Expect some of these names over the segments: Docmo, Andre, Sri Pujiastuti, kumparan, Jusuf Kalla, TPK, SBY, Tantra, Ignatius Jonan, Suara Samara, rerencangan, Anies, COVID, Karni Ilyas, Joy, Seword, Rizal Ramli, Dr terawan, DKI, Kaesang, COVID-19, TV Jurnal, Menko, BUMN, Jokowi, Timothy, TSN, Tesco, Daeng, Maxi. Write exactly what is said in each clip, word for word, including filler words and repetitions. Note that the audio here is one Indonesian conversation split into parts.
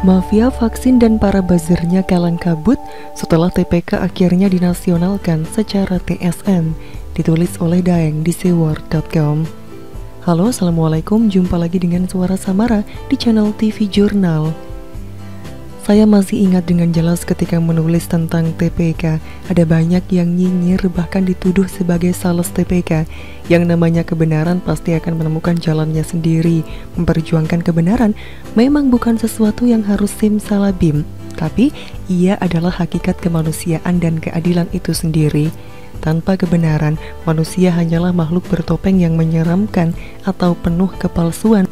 Mafia vaksin dan para buzzernya kalang kabut setelah T P K akhirnya dinasionalkan secara T S N, ditulis oleh Daeng di seword dot com. Halo, Assalamualaikum, jumpa lagi dengan Suara Samara di channel T V Jurnal. Saya masih ingat dengan jelas ketika menulis tentang T P K, ada banyak yang nyinyir bahkan dituduh sebagai sales T P K. Yang namanya kebenaran pasti akan menemukan jalannya sendiri. Memperjuangkan kebenaran memang bukan sesuatu yang harus simsalabim, tapi ia adalah hakikat kemanusiaan dan keadilan itu sendiri. Tanpa kebenaran, manusia hanyalah makhluk bertopeng yang menyeramkan atau penuh kepalsuan.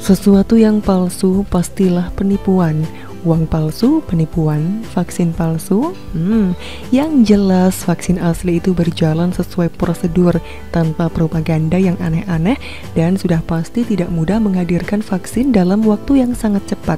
Sesuatu yang palsu pastilah penipuan. Uang palsu, penipuan, vaksin palsu. Hmm, yang jelas vaksin asli itu berjalan sesuai prosedur tanpa propaganda yang aneh-aneh dan sudah pasti tidak mudah menghadirkan vaksin dalam waktu yang sangat cepat.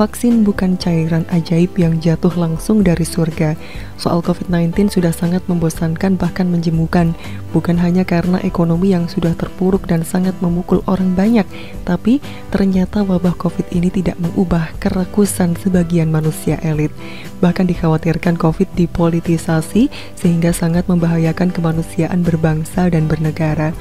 Vaksin bukan cairan ajaib yang jatuh langsung dari surga. Soal COVID sembilan belas sudah sangat membosankan bahkan menjemukan, bukan hanya karena ekonomi yang sudah terpuruk dan sangat memukul orang banyak, tapi ternyata wabah COVID ini tidak mengubah kerakusan sebagian manusia elit. Bahkan dikhawatirkan COVID dipolitisasi sehingga sangat membahayakan kemanusiaan berbangsa dan bernegara.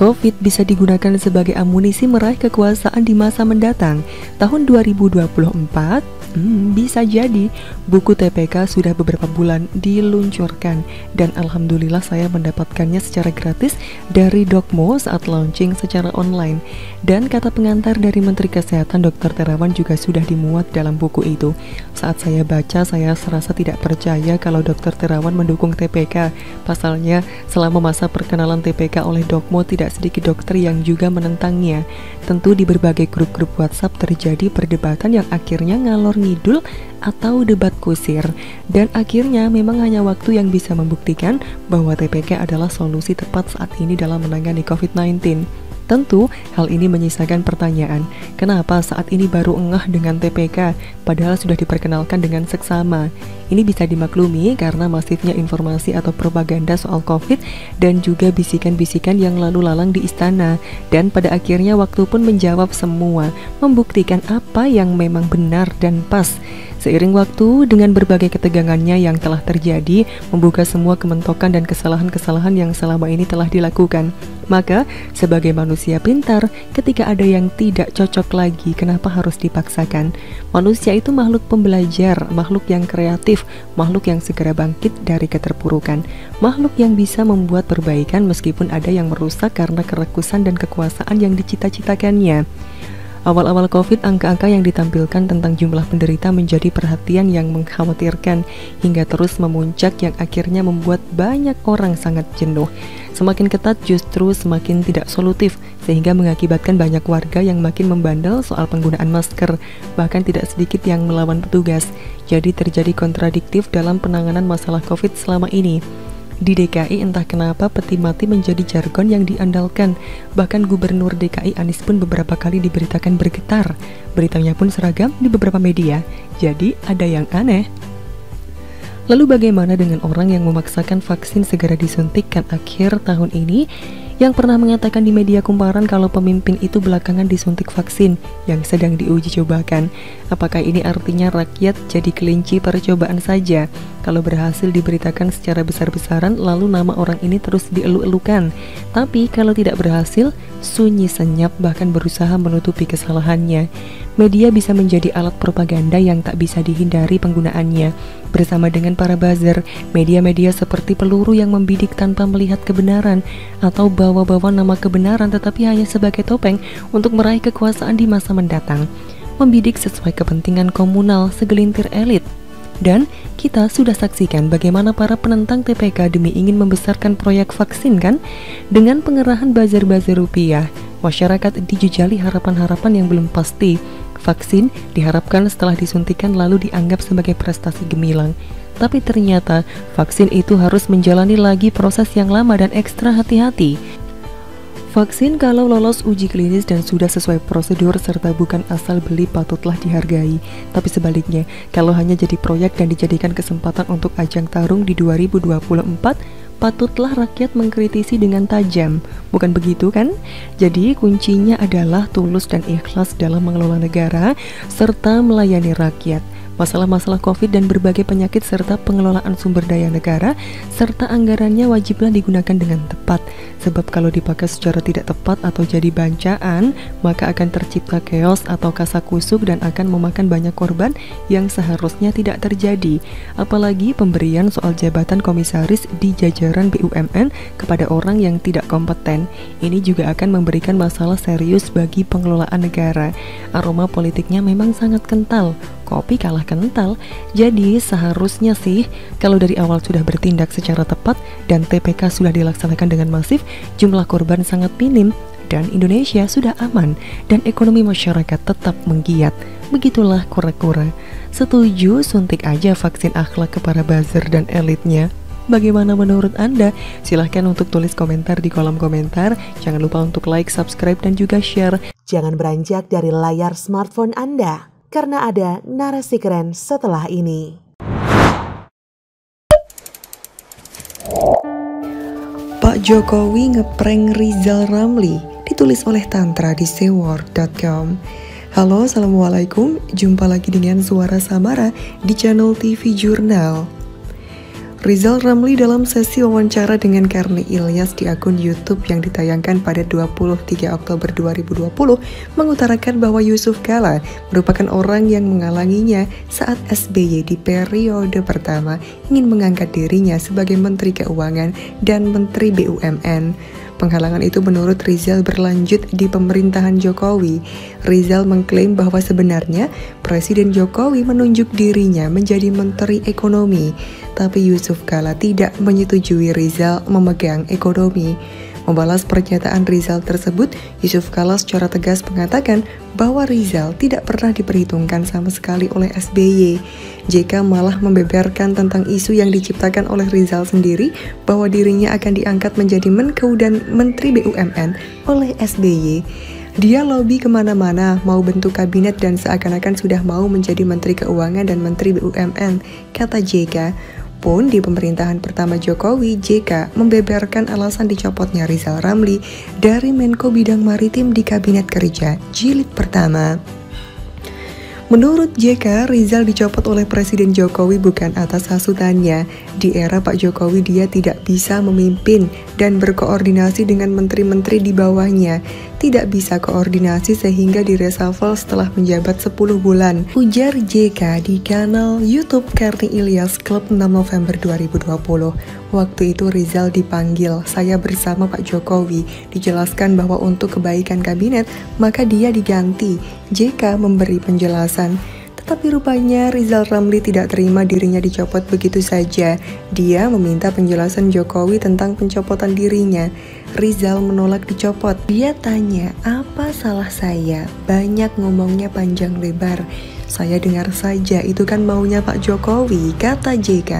COVID bisa digunakan sebagai amunisi meraih kekuasaan di masa mendatang. Tahun dua ribu dua puluh empat, hmm, bisa jadi buku T P K sudah beberapa bulan diluncurkan dan alhamdulillah saya mendapatkannya secara gratis dari Docmo saat launching secara online. Dan kata pengantar dari Menteri Kesehatan Dr Terawan juga sudah dimuat dalam buku itu. Saat saya baca, saya serasa tidak percaya kalau Dr Terawan mendukung T P K. Pasalnya, selama masa perkenalan T P K oleh Docmo tidak sedikit dokter yang juga menentangnya. Tentu di berbagai grup-grup WhatsApp terjadi perdebatan yang akhirnya ngalor ngidul atau debat kusir, dan akhirnya memang hanya waktu yang bisa membuktikan bahwa T P K adalah solusi tepat saat ini dalam menangani COVID sembilan belas. Tentu, hal ini menyisakan pertanyaan, kenapa saat ini baru ngeh dengan T P K, padahal sudah diperkenalkan dengan seksama? Ini bisa dimaklumi karena masifnya informasi atau propaganda soal COVID dan juga bisikan-bisikan yang lalu lalang di istana. Dan pada akhirnya waktu pun menjawab semua, membuktikan apa yang memang benar dan pas. Seiring waktu, dengan berbagai ketegangannya yang telah terjadi, membuka semua kementokan dan kesalahan-kesalahan yang selama ini telah dilakukan. Maka, sebagai manusia pintar, ketika ada yang tidak cocok lagi, kenapa harus dipaksakan? Manusia itu makhluk pembelajar, makhluk yang kreatif, makhluk yang segera bangkit dari keterpurukan, makhluk yang bisa membuat perbaikan meskipun ada yang merusak karena kerekusan dan kekuasaan yang dicita-citakannya. Awal-awal COVID, angka-angka yang ditampilkan tentang jumlah penderita menjadi perhatian yang mengkhawatirkan hingga terus memuncak yang akhirnya membuat banyak orang sangat jenuh. Semakin ketat justru semakin tidak solutif sehingga mengakibatkan banyak warga yang makin membandel soal penggunaan masker, bahkan tidak sedikit yang melawan petugas. Jadi terjadi kontradiktif dalam penanganan masalah COVID selama ini. Di D K I entah kenapa peti mati menjadi jargon yang diandalkan. Bahkan Gubernur D K I Anies pun beberapa kali diberitakan bergetar. Beritanya pun seragam di beberapa media. Jadi ada yang aneh. Lalu bagaimana dengan orang yang memaksakan vaksin segera disuntikkan akhir tahun ini? Yang pernah mengatakan di media Kumparan kalau pemimpin itu belakangan disuntik vaksin yang sedang diuji cobakan. Apakah ini artinya rakyat jadi kelinci percobaan saja? Kalau berhasil diberitakan secara besar-besaran, lalu nama orang ini terus dieluk-elukan. Tapi kalau tidak berhasil, sunyi senyap bahkan berusaha menutupi kesalahannya. Media bisa menjadi alat propaganda yang tak bisa dihindari penggunaannya. Bersama dengan para buzzer, media-media seperti peluru yang membidik tanpa melihat kebenaran atau bawa-bawa nama kebenaran tetapi hanya sebagai topeng untuk meraih kekuasaan di masa mendatang. Membidik sesuai kepentingan komunal segelintir elit. Dan kita sudah saksikan bagaimana para penentang T P K demi ingin membesarkan proyek vaksin kan? Dengan pengerahan bazar-bazar rupiah, masyarakat dijejali harapan-harapan yang belum pasti. Vaksin diharapkan setelah disuntikan lalu dianggap sebagai prestasi gemilang. Tapi ternyata vaksin itu harus menjalani lagi proses yang lama dan ekstra hati-hati. Vaksin kalau lolos uji klinis dan sudah sesuai prosedur serta bukan asal beli patutlah dihargai. Tapi sebaliknya, kalau hanya jadi proyek dan dijadikan kesempatan untuk ajang tarung di dua ribu dua puluh empat, patutlah rakyat mengkritisi dengan tajam. Bukan begitu kan? Jadi kuncinya adalah tulus dan ikhlas dalam mengelola negara serta melayani rakyat. Masalah-masalah COVID dan berbagai penyakit serta pengelolaan sumber daya negara serta anggarannya wajiblah digunakan dengan tepat. Sebab kalau dipakai secara tidak tepat atau jadi bancaan, maka akan tercipta chaos atau kasakusuk dan akan memakan banyak korban yang seharusnya tidak terjadi. Apalagi pemberian soal jabatan komisaris di jajaran B U M N kepada orang yang tidak kompeten. Ini juga akan memberikan masalah serius bagi pengelolaan negara. Aroma politiknya memang sangat kental. Kopi kalah kental, jadi seharusnya sih kalau dari awal sudah bertindak secara tepat dan T P K sudah dilaksanakan dengan masif, jumlah korban sangat minim dan Indonesia sudah aman dan ekonomi masyarakat tetap menggiat. Begitulah kura-kura. Setuju suntik aja vaksin akhlak ke para buzzer dan elitnya. Bagaimana menurut Anda? Silahkan untuk tulis komentar di kolom komentar. Jangan lupa untuk like, subscribe, dan juga share. Jangan beranjak dari layar smartphone Anda, karena ada narasi keren setelah ini. Pak Jokowi ngeprank Rizal Ramli, ditulis oleh Tantra di seword dot com. Halo, assalamualaikum. Jumpa lagi dengan Suara Samara di channel T V Jurnal. Rizal Ramli dalam sesi wawancara dengan Karni Ilyas di akun YouTube yang ditayangkan pada dua puluh tiga Oktober dua ribu dua puluh mengutarakan bahwa Jusuf Kalla merupakan orang yang menghalanginya saat S B Y di periode pertama ingin mengangkat dirinya sebagai Menteri Keuangan dan Menteri B U M N. Penghalangan itu menurut Rizal berlanjut di pemerintahan Jokowi. Rizal mengklaim bahwa sebenarnya Presiden Jokowi menunjuk dirinya menjadi Menteri Ekonomi, tapi Jusuf Kalla tidak menyetujui Rizal memegang ekonomi. Membalas pernyataan Rizal tersebut, Jusuf Kalla secara tegas mengatakan bahwa Rizal tidak pernah diperhitungkan sama sekali oleh S B Y. J K malah membeberkan tentang isu yang diciptakan oleh Rizal sendiri bahwa dirinya akan diangkat menjadi Menko dan Menteri B U M N oleh S B Y. Dia lobi kemana-mana, mau bentuk kabinet dan seakan-akan sudah mau menjadi Menteri Keuangan dan Menteri B U M N, kata J K. Pun di pemerintahan pertama Jokowi, J K membeberkan alasan dicopotnya Rizal Ramli dari Menko Bidang Maritim di Kabinet Kerja Jilid Pertama. Menurut J K, Rizal dicopot oleh Presiden Jokowi bukan atas hasutannya. Di era Pak Jokowi dia tidak bisa memimpin dan berkoordinasi dengan menteri-menteri di bawahnya. Tidak bisa koordinasi sehingga diresafel setelah menjabat sepuluh bulan. Ujar J K di kanal YouTube Karni Ilyas Club enam November dua ribu dua puluh. Waktu itu Rizal dipanggil, saya bersama Pak Jokowi, dijelaskan bahwa untuk kebaikan kabinet, maka dia diganti. J K memberi penjelasan. Tetapi rupanya Rizal Ramli tidak terima dirinya dicopot begitu saja. Dia meminta penjelasan Jokowi tentang pencopotan dirinya. Rizal menolak dicopot. Dia tanya, apa salah saya? Banyak ngomongnya panjang lebar. Saya dengar saja, itu kan maunya Pak Jokowi, kata J K.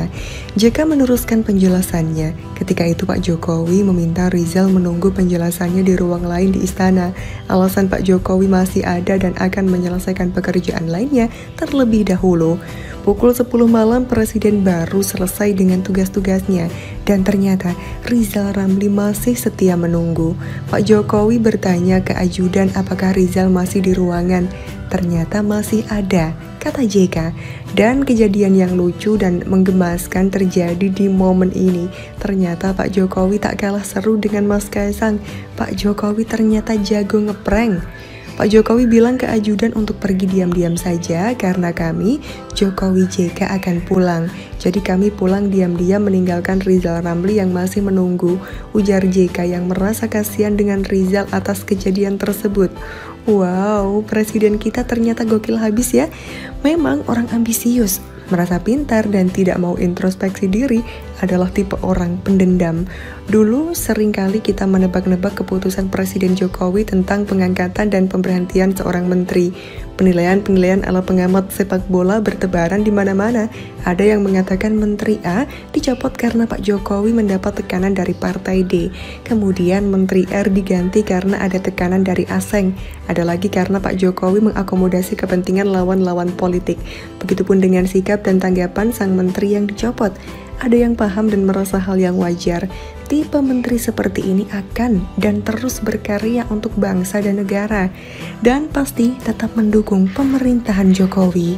J K meneruskan penjelasannya. Ketika itu Pak Jokowi meminta Rizal menunggu penjelasannya di ruang lain di istana. Alasan Pak Jokowi masih ada dan akan menyelesaikan pekerjaan lainnya terlebih dahulu. Pukul sepuluh malam Presiden baru selesai dengan tugas-tugasnya. Dan ternyata Rizal Ramli masih setia menunggu. Pak Jokowi bertanya ke ajudan apakah Rizal masih di ruangan. Ternyata masih ada, kata J K. Dan kejadian yang lucu dan menggemaskan terjadi di momen ini. Ternyata Pak Jokowi tak kalah seru dengan Mas Kaesang. Pak Jokowi ternyata jago ngeprank. Pak Jokowi bilang ke ajudan untuk pergi diam-diam saja karena kami, Jokowi J K, akan pulang. Jadi kami pulang diam-diam meninggalkan Rizal Ramli yang masih menunggu, ujar J K yang merasa kasihan dengan Rizal atas kejadian tersebut. Wow, presiden kita ternyata gokil habis ya. Memang orang ambisius, merasa pintar dan tidak mau introspeksi diri adalah tipe orang pendendam. Dulu seringkali kita menebak-nebak keputusan Presiden Jokowi tentang pengangkatan dan pemberhentian seorang menteri. Penilaian-penilaian ala pengamat sepak bola bertebaran di mana-mana. Ada yang mengatakan Menteri A dicopot karena Pak Jokowi mendapat tekanan dari Partai D. Kemudian Menteri R diganti karena ada tekanan dari Aseng. Ada lagi karena Pak Jokowi mengakomodasi kepentingan lawan-lawan politik. Begitupun dengan sikap dan tanggapan sang menteri yang dicopot. ada yang paham dan merasa hal yang wajar. Tipe menteri seperti ini akan dan terus berkarya untuk bangsa dan negara, dan pasti tetap mendukung pemerintahan Jokowi.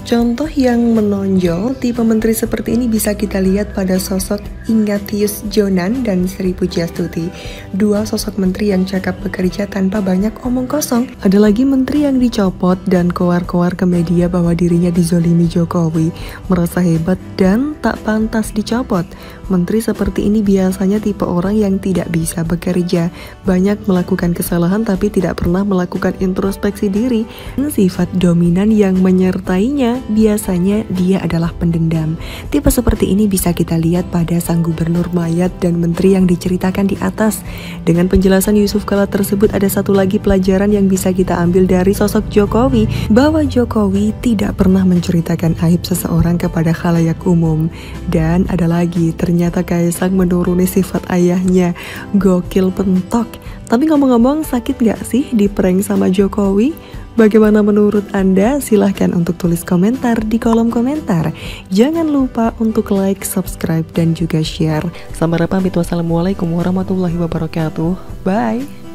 Contoh yang menonjol tipe menteri seperti ini bisa kita lihat pada sosok Ignatius Jonan dan Sri Pujiastuti, dua sosok menteri yang cakap bekerja tanpa banyak omong kosong. Ada lagi menteri yang dicopot dan koar-koar ke media bahwa dirinya dizolimi Jokowi, merasa hebat dan tak pantas dicopot. Menteri seperti ini biasanya tipe orang yang tidak bisa bekerja, banyak melakukan kesalahan tapi tidak pernah melakukan introspeksi diri, dan sifat dominan yang menyertainya. Biasanya dia adalah pendendam. Tipe seperti ini bisa kita lihat pada sang gubernur Mayat dan menteri yang diceritakan di atas. Dengan penjelasan Jusuf Kalla tersebut, ada satu lagi pelajaran yang bisa kita ambil dari sosok Jokowi, bahwa Jokowi tidak pernah menceritakan aib seseorang kepada khalayak umum. Dan ada lagi, ternyata Kaesang menuruni sifat ayahnya. Gokil pentok. Tapi ngomong-ngomong, sakit gak sih diprank sama Jokowi? Bagaimana menurut Anda? Silahkan untuk tulis komentar di kolom komentar. Jangan lupa untuk like, subscribe, dan juga share. Samara pamit, wassalamualaikum warahmatullahi wabarakatuh. Bye!